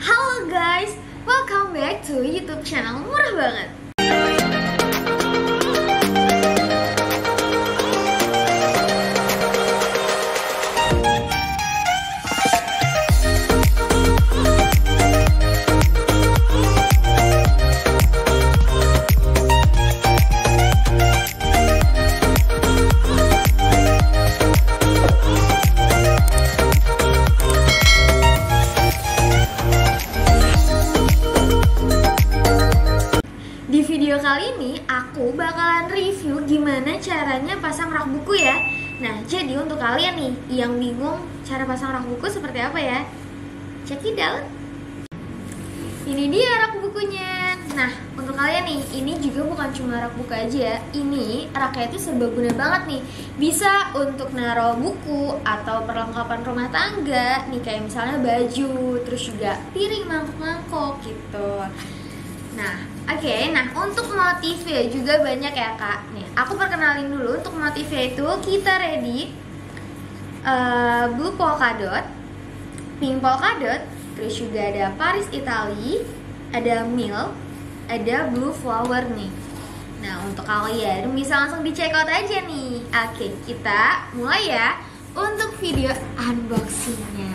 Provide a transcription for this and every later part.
Halo guys, welcome back to YouTube channel Murah Banget. Video kali ini aku bakalan review gimana caranya pasang rak buku ya. Nah, jadi untuk kalian nih yang bingung cara pasang rak buku seperti apa ya, check it out. Ini dia rak bukunya. Nah, untuk kalian nih, ini juga bukan cuma rak buku aja. Ini raknya itu serbaguna banget nih. Bisa untuk naro buku atau perlengkapan rumah tangga nih, kayak misalnya baju, terus juga piring, mangkok-mangkok gitu. Nah, oke, untuk motifnya juga banyak ya kak. Nih, aku perkenalin dulu. Untuk motifnya itu kita ready blue polkadot, pink polkadot, terus juga ada Paris Itali, ada milk, ada blue flower nih. Nah, untuk kalian bisa langsung di check out aja nih. Oke, kita mulai ya untuk video unboxingnya.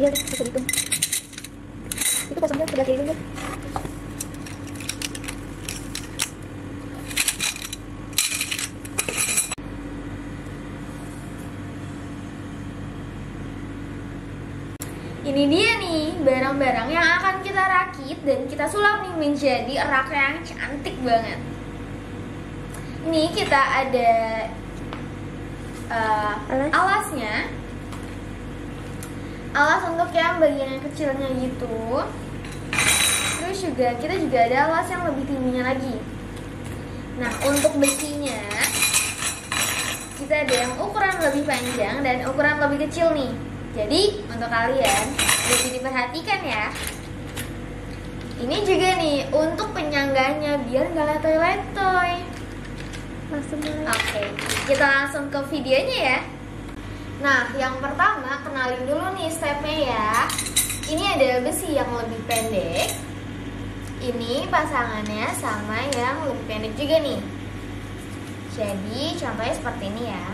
Iya, bisa dihitung. Itu kosongnya sudah kayak gini. Ini dia nih barang-barang yang akan kita rakit dan kita sulap nih menjadi rak yang cantik banget. Ini kita ada alasnya. Alas untuk yang bagian yang kecilnya gitu. Terus juga kita juga ada alas yang lebih tingginya lagi. Nah, untuk besinya kita ada yang ukuran lebih panjang dan ukuran lebih kecil nih. Jadi untuk kalian lebih diperhatikan ya. Ini juga nih untuk penyangganya biar nggak letoy-letoy. Oke, kita langsung ke videonya ya. Nah, yang pertama kenalin dulu nih stepnya ya. Ini ada besi yang lebih pendek. Ini pasangannya sama yang lebih pendek juga nih. Jadi contohnya seperti ini ya.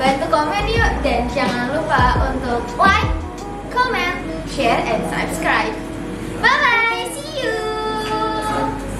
bantu komen yuk, dan jangan lupa untuk like, comment, share, and subscribe.